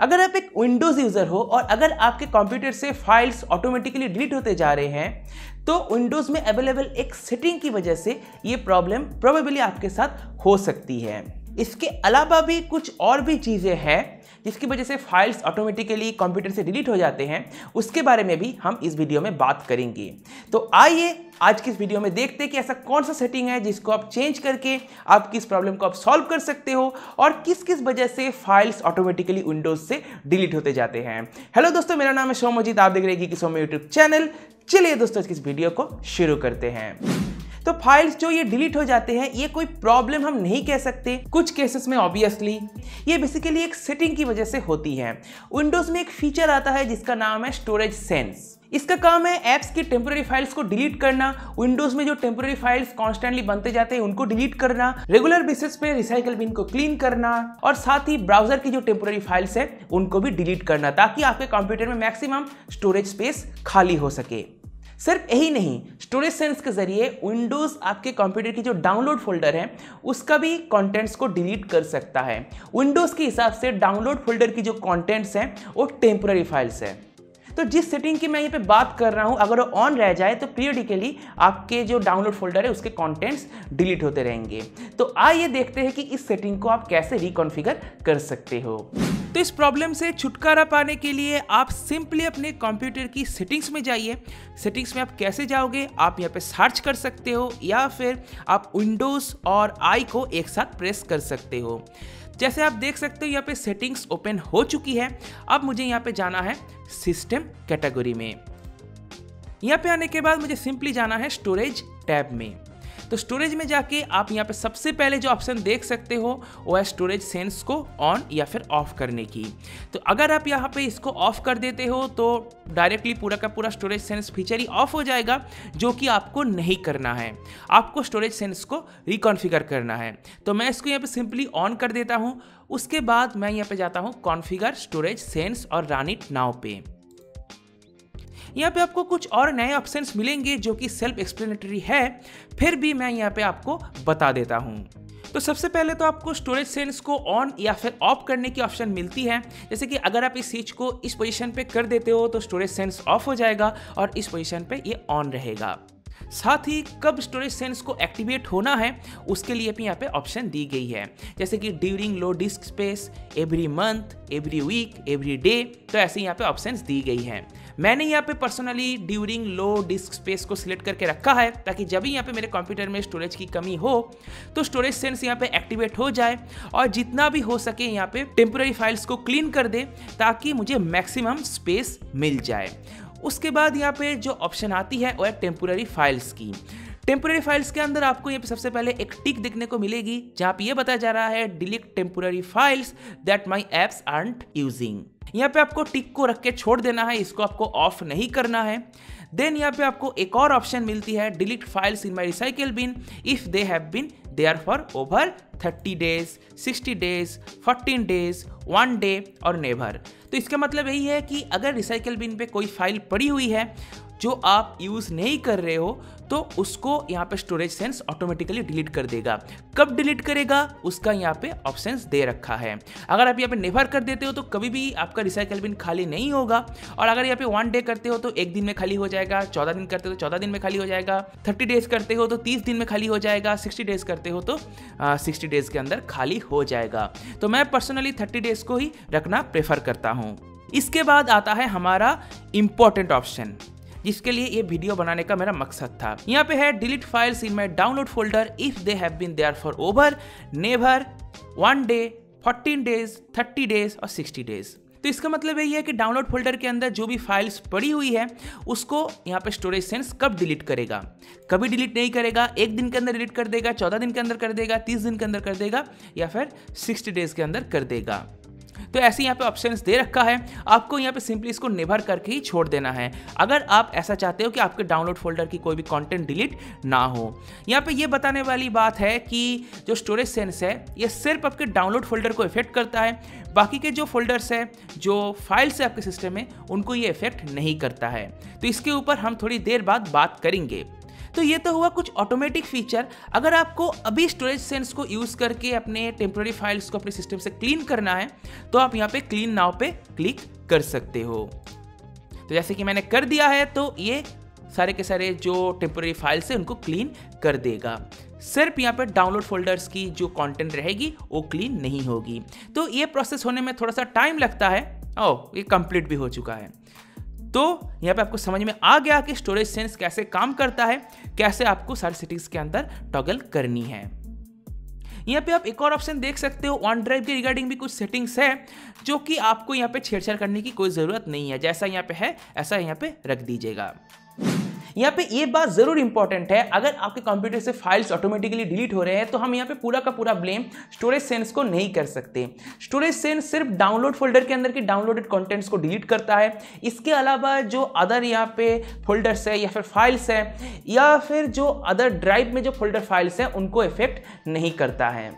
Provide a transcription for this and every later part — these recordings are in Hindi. अगर आप एक विंडोज़ यूज़र हो और अगर आपके कंप्यूटर से फाइल्स ऑटोमेटिकली डिलीट होते जा रहे हैं तो विंडोज़ में अवेलेबल एक सेटिंग की वजह से ये प्रॉब्लम प्रोबेबली आपके साथ हो सकती है। इसके अलावा भी कुछ और भी चीज़ें हैं जिसकी वजह से फाइल्स ऑटोमेटिकली कंप्यूटर से डिलीट हो जाते हैं, उसके बारे में भी हम इस वीडियो में बात करेंगे। तो आइए आज की इस वीडियो में देखते हैं कि ऐसा कौन सा सेटिंग है जिसको आप चेंज करके आप किस प्रॉब्लम को आप सॉल्व कर सकते हो और किस किस वजह से फाइल्स ऑटोमेटिकली विंडोज़ से डिलीट होते जाते हैं। हेलो दोस्तों, मेरा नाम है सोमजीत, आप देख रहे हैं कि सोम यूट्यूब चैनल। चलिए दोस्तों, इस वीडियो को शुरू करते हैं। तो फाइल्स जो ये डिलीट हो जाते हैं ये कोई प्रॉब्लम हम नहीं कह सकते। कुछ केसेस में ऑब्वियसली ये बेसिकली एक सेटिंग की वजह से होती है। विंडोज़ में एक फीचर आता है जिसका नाम है स्टोरेज सेंस। इसका काम है ऐप्स की टेम्पोररी फाइल्स को डिलीट करना। विंडोज़ में जो टेम्पोररी फाइल्स कॉन्स्टेंटली बनते जाते हैं उनको डिलीट करना, रेगुलर बेसिस पे रिसाइकल बिन को क्लीन करना और साथ ही ब्राउजर की जो टेम्पोररी फाइल्स है उनको भी डिलीट करना ताकि आपके कंप्यूटर में मैक्सिमम स्टोरेज स्पेस खाली हो सके। सिर्फ यही नहीं, स्टोरेज सेंस के जरिए विंडोज़ आपके कंप्यूटर की जो डाउनलोड फोल्डर है उसका भी कंटेंट्स को डिलीट कर सकता है। विंडोज़ के हिसाब से डाउनलोड फोल्डर की जो कंटेंट्स हैं वो टेम्पोररी फाइल्स है। तो जिस सेटिंग की मैं यहाँ पे बात कर रहा हूँ अगर वो ऑन रह जाए तो पीरियडिकली आपके जो डाउनलोड फोल्डर है उसके कंटेंट्स डिलीट होते रहेंगे। तो आइए देखते हैं कि इस सेटिंग को आप कैसे रिकॉन्फ़िगर कर सकते हो। तो इस प्रॉब्लम से छुटकारा पाने के लिए आप सिंपली अपने कंप्यूटर की सेटिंग्स में जाइए। सेटिंग्स में आप कैसे जाओगे, आप यहाँ पे सर्च कर सकते हो या फिर आप विंडोज़ और आई को एक साथ प्रेस कर सकते हो। जैसे आप देख सकते हो यहाँ पे सेटिंग्स ओपन हो चुकी है। अब मुझे यहाँ पे जाना है सिस्टम कैटेगरी में। यहाँ पे आने के बाद मुझे सिंपली जाना है स्टोरेज टैब में। तो स्टोरेज में जाके आप यहाँ पे सबसे पहले जो ऑप्शन देख सकते हो वो है स्टोरेज सेंस को ऑन या फिर ऑफ करने की। तो अगर आप यहाँ पे इसको ऑफ कर देते हो तो डायरेक्टली पूरा का पूरा स्टोरेज सेंस फीचर ही ऑफ हो जाएगा, जो कि आपको नहीं करना है। आपको स्टोरेज सेंस को रिकॉन्फ़िगर करना है। तो मैं इसको यहाँ पर सिंपली ऑन कर देता हूँ। उसके बाद मैं यहाँ पर जाता हूँ कॉन्फ़िगर स्टोरेज सेंस और रन इट नाउ पे। यहाँ पे आपको कुछ और नए ऑप्शंस मिलेंगे जो कि सेल्फ एक्सप्लेनेटरी है, फिर भी मैं यहाँ पे आपको बता देता हूँ। तो सबसे पहले तो आपको स्टोरेज सेंस को ऑन या फिर ऑफ करने की ऑप्शन मिलती है। जैसे कि अगर आप इस चीज़ को इस पोजीशन पे कर देते हो तो स्टोरेज सेंस ऑफ हो जाएगा और इस पोजीशन पे ये ऑन रहेगा। साथ ही कब स्टोरेज सेंस को एक्टिवेट होना है उसके लिए भी यहाँ पे ऑप्शन दी गई है, जैसे कि during low disk space, every month, every week, every day. तो ऐसे यहाँ पे ऑप्शंस दी गई हैं। मैंने यहाँ पे personally during low disk space को सिलेक्ट करके रखा है ताकि जब भी यहाँ पे मेरे कंप्यूटर में स्टोरेज की कमी हो तो स्टोरेज सेंस यहाँ पे एक्टिवेट हो जाए और जितना भी हो सके यहाँ पे टेम्पोररी फाइल्स को क्लीन कर दे ताकि मुझे मैक्सिमम स्पेस मिल जाए। उसके बाद यहाँ पे जो ऑप्शन आती है वो है टेम्पोररी फाइल्स की। टेम्पोररी फाइल्स के अंदर आपको यहाँ पे सबसे पहले एक टिक देखने को मिलेगी जहाँ पे ये बताया जा रहा है delete temporary files that my apps aren't using. यहाँ पे आपको टिक को रख के छोड़ देना है, इसको आपको ऑफ नहीं करना है। देन यहाँ पे आपको एक और ऑप्शन मिलती है delete files in my recycle bin if they have been there for over 30 days, 60 days, 14 days, 1 day और नेवर। तो इसका मतलब यही है कि अगर रिसाइकल बिन पे कोई फाइल पड़ी हुई है जो आप यूज़ नहीं कर रहे हो तो उसको यहाँ पे स्टोरेज सेंस ऑटोमेटिकली डिलीट कर देगा। कब डिलीट करेगा उसका यहाँ पे ऑप्शंस दे रखा है। अगर आप यहाँ पे नेवर कर देते हो तो कभी भी आपका रिसाइकल बिन खाली नहीं होगा, और अगर यहाँ पे 1 day करते हो तो 1 दिन में खाली हो जाएगा, 14 दिन करते हो तो 14 दिन में खाली हो जाएगा, 30 days करते हो तो 30 दिन में खाली हो जाएगा, 60 days करते हो तो 60 days के अंदर खाली हो जाएगा। तो मैं पर्सनली 30 days को ही रखना प्रेफर करता हूँ। इसके बाद आता है हमारा इम्पोर्टेंट ऑप्शन जिसके लिए ये वीडियो बनाने का मेरा मकसद था। यहाँ पे है delete files in my download folder if they have been there for over, never, 1 day, 14 days, 30 days और 60 days। तो इसका मतलब यही है कि डाउनलोड फोल्डर के अंदर जो भी फाइल्स पड़ी हुई है उसको यहाँ पे स्टोरेज सेंस कब डिलीट करेगा? कभी डिलीट नहीं करेगा। 1 दिन के अंदर डिलीट कर देगा, 14 दिन के अंदर कर देगा, 30 दिन के अंदर कर देगा या फिर 60 days के अंदर कर देगा। तो ऐसे यहाँ पे ऑप्शंस दे रखा है। आपको यहाँ पे सिंपली इसको नेवर करके ही छोड़ देना है अगर आप ऐसा चाहते हो कि आपके डाउनलोड फोल्डर की कोई भी कंटेंट डिलीट ना हो। यहाँ पे ये बताने वाली बात है कि जो स्टोरेज सेंस है ये सिर्फ आपके डाउनलोड फोल्डर को इफेक्ट करता है, बाकी के जो फोल्डर्स है, जो फाइल्स है आपके सिस्टम में, उनको ये इफेक्ट नहीं करता है। तो इसके ऊपर हम थोड़ी देर बाद बात करेंगे। तो ये तो हुआ कुछ ऑटोमेटिक फीचर। अगर आपको अभी स्टोरेज सेंस को यूज़ करके अपने टेम्प्रेरी फाइल्स को अपने सिस्टम से क्लीन करना है तो आप यहाँ पे क्लीन नाउ पे क्लिक कर सकते हो। तो जैसे कि मैंने कर दिया है तो ये सारे के सारे जो टेम्प्रेरी फाइल्स है उनको क्लीन कर देगा। सिर्फ यहाँ पर डाउनलोड फोल्डर्स की जो कंटेंट रहेगी वो क्लीन नहीं होगी। तो ये प्रोसेस होने में थोड़ा सा टाइम लगता है। ओह, ये कंप्लीट भी हो चुका है। तो यहाँ पे आपको समझ में आ गया कि स्टोरेज सेंस कैसे काम करता है, कैसे आपको सारे सेटिंग्स के अंदर टॉगल करनी है। यहाँ पे आप एक और ऑप्शन देख सकते हो, वन ड्राइव के रिगार्डिंग भी कुछ सेटिंग्स है जो कि आपको यहाँ पे छेड़छाड़ करने की कोई ज़रूरत नहीं है। जैसा यहाँ पे है ऐसा यहाँ पे रख दीजिएगा। यहाँ पे ये बात जरूर इंपॉर्टेंट है, अगर आपके कंप्यूटर से फाइल्स ऑटोमेटिकली डिलीट हो रहे हैं तो हम यहाँ पे पूरा का पूरा ब्लेम स्टोरेज सेंस को नहीं कर सकते। स्टोरेज सेंस सिर्फ डाउनलोड फोल्डर के अंदर के डाउनलोडेड कंटेंट्स को डिलीट करता है। इसके अलावा जो अदर यहाँ पे फोल्डर्स है या फिर फाइल्स है या फिर जो अदर ड्राइव में जो फोल्डर फाइल्स हैं उनको इफेक्ट नहीं करता है।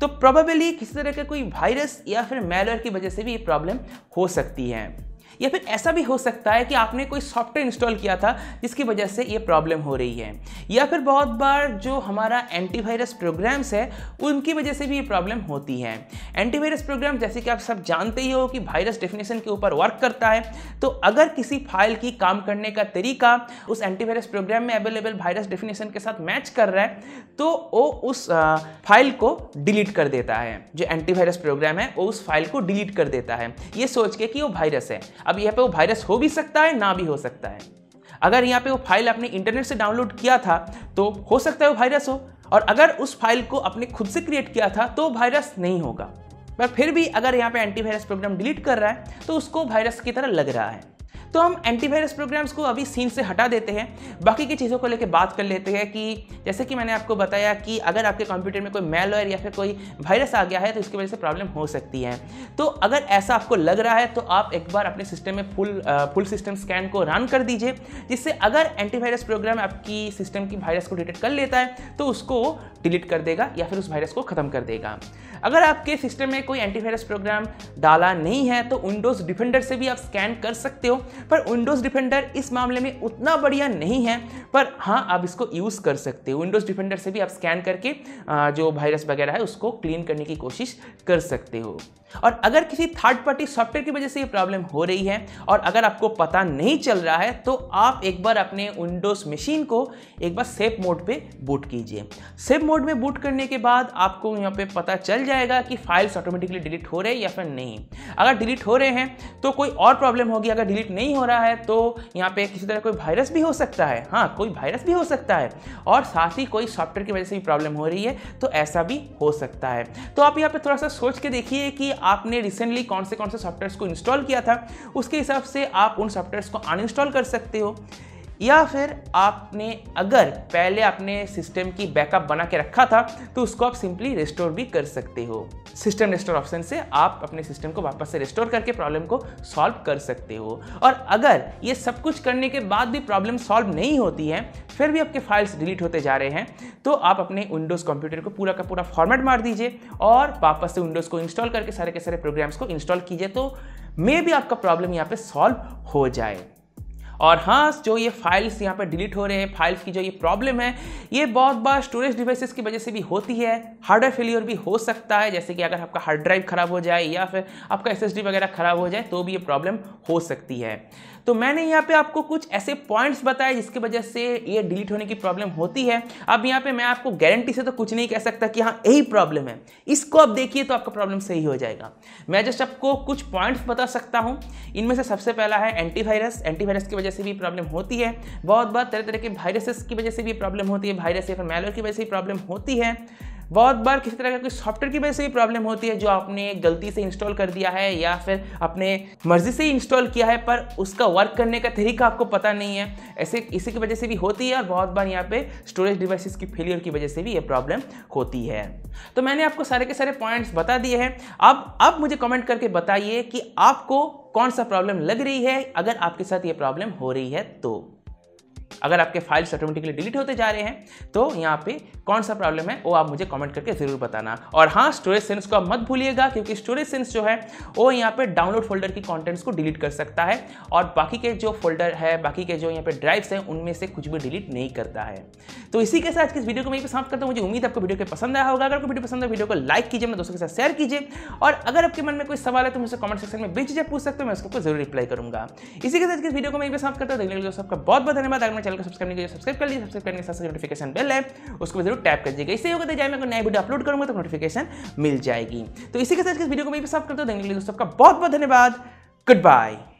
तो प्रोबेबली किसी तरह का कोई वायरस या फिर मैलवेयर की वजह से भी ये प्रॉब्लम हो सकती है, या फिर ऐसा भी हो सकता है कि आपने कोई सॉफ्टवेयर इंस्टॉल किया था जिसकी वजह से ये प्रॉब्लम हो रही है, या फिर बहुत बार जो हमारा एंटीवायरस प्रोग्राम्स है उनकी वजह से भी ये प्रॉब्लम होती है। एंटीवायरस प्रोग्राम जैसे कि आप सब जानते ही हो कि वायरस डेफिनेशन के ऊपर वर्क करता है। तो अगर किसी फाइल की काम करने का तरीका उस एंटीवायरस प्रोग्राम में अवेलेबल वायरस डेफिनेशन के साथ मैच कर रहा है तो वो उस फाइल को डिलीट कर देता है। जो एंटीवायरस प्रोग्राम है वो उस फाइल को डिलीट कर देता है ये सोच के कि वो वायरस है। अब यहाँ पे वो वायरस हो भी सकता है ना भी हो सकता है। अगर यहाँ पे वो फाइल आपने इंटरनेट से डाउनलोड किया था तो हो सकता है वो वायरस हो, और अगर उस फाइल को आपने खुद से क्रिएट किया था तो वायरस नहीं होगा। पर फिर भी अगर यहाँ पे एंटीवायरस प्रोग्राम डिलीट कर रहा है तो उसको वायरस की तरह लग रहा है। तो हम एंटीवायरस प्रोग्राम्स को अभी सीन से हटा देते हैं, बाकी की चीज़ों को लेकर बात कर लेते हैं। कि जैसे कि मैंने आपको बताया कि अगर आपके कंप्यूटर में कोई मैलवेयर या फिर कोई वायरस आ गया है तो इसकी वजह से प्रॉब्लम हो सकती है। तो अगर ऐसा आपको लग रहा है तो आप एक बार अपने सिस्टम में फुल सिस्टम स्कैन को रन कर दीजिए, जिससे अगर एंटीवायरस प्रोग्राम आपकी सिस्टम की वायरस को डिटेक्ट कर लेता है तो उसको डिलीट कर देगा या फिर उस वायरस को ख़त्म कर देगा। अगर आपके सिस्टम में कोई एंटीवायरस प्रोग्राम डाला नहीं है तो विंडोज़ डिफेंडर से भी आप स्कैन कर सकते हो, पर विंडोज़ डिफेंडर इस मामले में उतना बढ़िया नहीं है, पर हाँ आप इसको यूज़ कर सकते हो। विंडोज़ डिफेंडर से भी आप स्कैन करके जो वायरस वगैरह है उसको क्लीन करने की कोशिश कर सकते हो। और अगर किसी थर्ड पार्टी सॉफ्टवेयर की वजह से ये प्रॉब्लम हो रही है और अगर आपको पता नहीं चल रहा है तो आप एक बार अपने विंडोज़ मशीन को एक बार सेफ मोड पे बूट कीजिए। सेफ मोड में बूट करने के बाद आपको यहाँ पे पता चल जाएगा कि फाइल्स ऑटोमेटिकली डिलीट हो रहे हैं या फिर नहीं। अगर डिलीट हो रहे हैं तो कोई और प्रॉब्लम होगी, अगर डिलीट नहीं हो रहा है तो यहाँ पर किसी तरह कोई वायरस भी हो सकता है। हाँ, कोई वायरस भी हो सकता है और साथ ही कोई सॉफ्टवेयर की वजह से भी प्रॉब्लम हो रही है तो ऐसा भी हो सकता है। तो आप यहाँ पर थोड़ा सा सोच के देखिए कि आपने रिसेंटली कौन से सॉफ्टवेयर्स को इंस्टॉल किया था, उसके हिसाब से आप उन सॉफ्टवेयर्स को अनइंस्टॉल कर सकते हो। या फिर आपने अगर पहले अपने सिस्टम की बैकअप बना के रखा था तो उसको आप सिंपली रिस्टोर भी कर सकते हो। सिस्टम रिस्टोर ऑप्शन से आप अपने सिस्टम को वापस से रिस्टोर करके प्रॉब्लम को सॉल्व कर सकते हो। और अगर ये सब कुछ करने के बाद भी प्रॉब्लम सॉल्व नहीं होती है, फिर भी आपके फाइल्स डिलीट होते जा रहे हैं, तो आप अपने विंडोज़ कंप्यूटर को पूरा का पूरा फॉर्मेट मार दीजिए और वापस से विंडोज़ को इंस्टॉल करके सारे के सारे प्रोग्राम्स को इंस्टॉल कीजिए, तो मे भी आपका प्रॉब्लम यहाँ पर सॉल्व हो जाए। और हाँ, जो ये फाइल्स यहाँ पर डिलीट हो रहे हैं, फाइल्स की जो ये प्रॉब्लम है, ये बहुत बार स्टोरेज डिवाइसेस की वजह से भी होती है। हार्डवेयर फेलियर भी हो सकता है, जैसे कि अगर आपका हार्ड ड्राइव खराब हो जाए या फिर आपका एसएसडी वगैरह खराब हो जाए तो भी ये प्रॉब्लम हो सकती है। तो मैंने यहाँ पे आपको कुछ ऐसे पॉइंट्स बताए जिसकी वजह से ये डिलीट होने की प्रॉब्लम होती है। अब यहाँ पे मैं आपको गारंटी से तो कुछ नहीं कह सकता कि हाँ यही प्रॉब्लम है, इसको आप देखिए तो आपका प्रॉब्लम सही हो जाएगा। मैं जस्ट आपको कुछ पॉइंट्स बता सकता हूँ। इनमें से सबसे पहला है एंटीवायरस। एंटीवायरस की वजह से भी प्रॉब्लम होती है, बहुत बार तरह तरह के वायरसेस की वजह से भी प्रॉब्लम होती है, वायरस या फिर मैलवेयर की वजह से भी प्रॉब्लम होती है। बहुत बार किसी तरह का कोई सॉफ्टवेयर की वजह से भी प्रॉब्लम होती है जो आपने गलती से इंस्टॉल कर दिया है या फिर अपने मर्जी से इंस्टॉल किया है पर उसका वर्क करने का तरीका आपको पता नहीं है, ऐसे इसी की वजह से भी होती है। और बहुत बार यहाँ पे स्टोरेज डिवाइसेस की फेलियर की वजह से भी ये प्रॉब्लम होती है। तो मैंने आपको सारे के सारे पॉइंट्स बता दिए हैं। अब आप मुझे कमेंट करके बताइए कि आपको कौन सा प्रॉब्लम लग रही है, अगर आपके साथ ये प्रॉब्लम हो रही है तो। अगर आपके फाइल्स ऑटोमेटिकली डिलीट होते जा रहे हैं तो यहाँ पे कौन सा प्रॉब्लम है वो आप मुझे कमेंट करके ज़रूर बताना। और हाँ, स्टोरेज सेंस को आप मत भूलिएगा, क्योंकि स्टोरेज सेंस जो है वो यहाँ पे डाउनलोड फोल्डर की कंटेंट्स को डिलीट कर सकता है और बाकी के जो फोल्डर है, बाकी के जो यहाँ पे ड्राइव्स हैं, उनमें से कुछ भी डिलीट नहीं करता है। तो इसी के साथ आज की इस वीडियो को मैं समाप्त करता हूँ। मुझे उम्मीद आपको वीडियो के पसंद आया होगा। अगर आपको वीडियो पसंद है, वीडियो को लाइक कीजिए, अपने दोस्तों के साथ शेयर कीजिए और अगर आपके मन में कोई सवाल है तो मुझसे कमेंट सेक्शन में बेझिझक पूछ सकते हो, मैं उसको जरूर रिप्लाई करूँगा। इसी के साथ इस वीडियो को मैं समाप्त करता हूँ। देखने के लिए सबका बहुत बहुत धन्यवाद। अगर मेरे चैनल को सब्सक्राइब नहीं किया, सब्सक्राइब कर लीजिए। सब्सक्राइब करने के साथ नोटिफिकेशन बेल है, उसको जरूर टैप कर दीजिएगा। इससे होगा तो जब मैं कोई नया वीडियो अपलोड करूँगा तो नोटिफिकेशन मिल जाएगी। तो इसी के साथ इस वीडियो को मैं समाप्त करता हूँ। देखने के लिए सबका बहुत बहुत धन्यवाद। Good bye.